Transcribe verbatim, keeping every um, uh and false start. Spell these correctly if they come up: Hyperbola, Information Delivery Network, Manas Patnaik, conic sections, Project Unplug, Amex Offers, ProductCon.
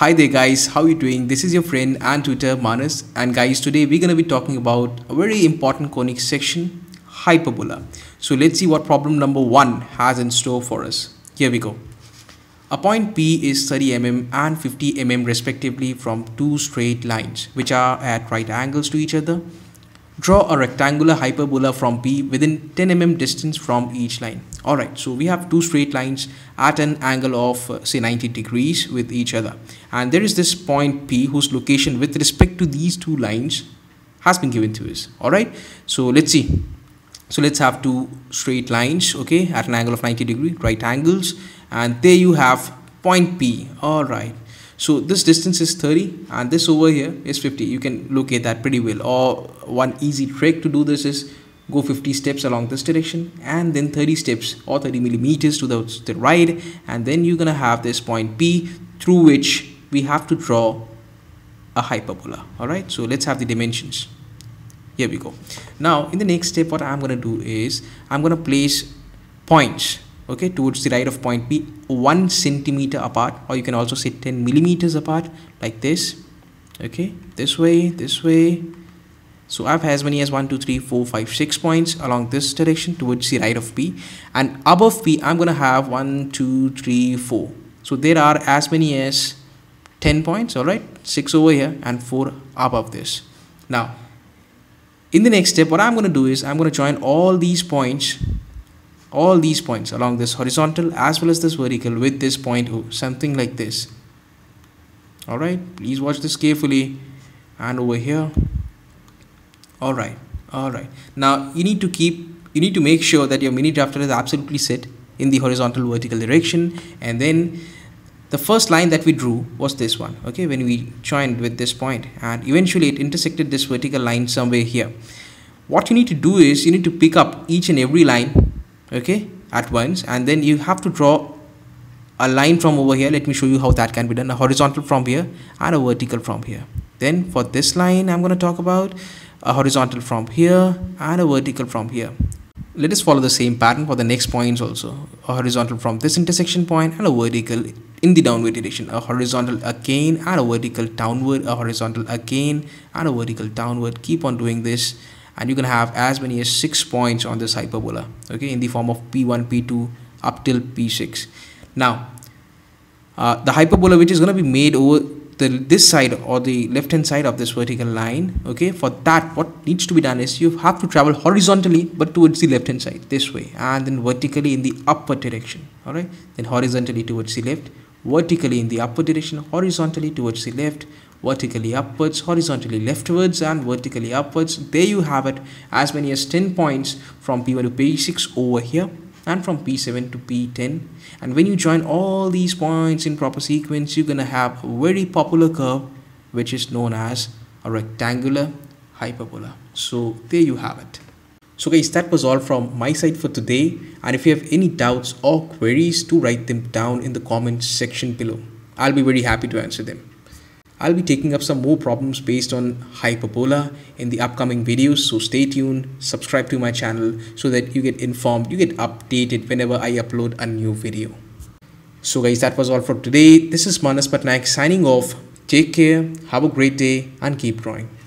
Hi there guys, how are you doing? This is your friend and tutor Manas, and guys, today we're gonna be talking about a very important conic section, hyperbola. So let's see what problem number one has in store for us. Here we go. A point P is thirty millimeters and fifty millimeters respectively from two straight lines which are at right angles to each other. Draw a rectangular hyperbola from P within ten millimeters distance from each line. Alright, so we have two straight lines at an angle of uh, say ninety degrees with each other, and there is this point P whose location with respect to these two lines has been given to us. Alright, so let's see. So let's have two straight lines, okay, at an angle of ninety degrees, right angles, and there you have point P. Alright, so this distance is thirty and this over here is fifty. You can locate that pretty well, or one easy trick to do this is go fifty steps along this direction and then thirty steps or thirty millimeters to the, to the right, and then you're gonna have this point P through which we have to draw a hyperbola. Alright, so let's have the dimensions. Here we go. Now in the next step, what I'm gonna do is I'm gonna place points, okay, towards the right of point P, one centimeter apart, or you can also say ten millimeters apart, like this, okay, this way, this way. So I have as many as one, two, three, four, five, six points along this direction towards the right of P, and above P I'm gonna have one, two, three, four. So there are as many as ten points, alright, six over here and four above this. Now in the next step, what I'm gonna do is I'm gonna join all these points all these points along this horizontal as well as this vertical with this point O, something like this. Alright, please watch this carefully, and over here. Alright, alright. Now you need to keep you need to make sure that your mini drafter is absolutely set in the horizontal vertical direction, and then the first line that we drew was this one, okay, when we joined with this point, and eventually it intersected this vertical line somewhere here. What you need to do is you need to pick up each and every line, okay, at once, and then you have to draw a line from over here. Let me show you how that can be done. A horizontal from here and a vertical from here. Then for this line I'm going to talk about a horizontal from here and a vertical from here. Let us follow the same pattern for the next points also. A horizontal from this intersection point and a vertical in the downward direction. A horizontal again and a vertical downward. A horizontal again and a vertical downward. Keep on doing this, and you can have as many as six points on this hyperbola, okay, in the form of P one, P two up till P six. Now uh, the hyperbola which is going to be made over the this side or the left hand side of this vertical line, okay, for that what needs to be done is you have to travel horizontally but towards the left hand side this way, and then vertically in the upward direction. Alright, then horizontally towards the left, vertically in the upward direction, horizontally towards the left, vertically upwards, horizontally leftwards, and vertically upwards. There you have it, as many as ten points from P one to P six over here, and from P seven to P ten. And when you join all these points in proper sequence, you're gonna have a very popular curve which is known as a rectangular hyperbola. So there you have it. So guys, that was all from my side for today, and if you have any doubts or queries, do write them down in the comments section below. I'll be very happy to answer them. I'll be taking up some more problems based on hyperbola in the upcoming videos, so stay tuned, subscribe to my channel so that you get informed, you get updated whenever I upload a new video. So guys, that was all for today. This is Manas Patnaik signing off. Take care, have a great day, and keep drawing.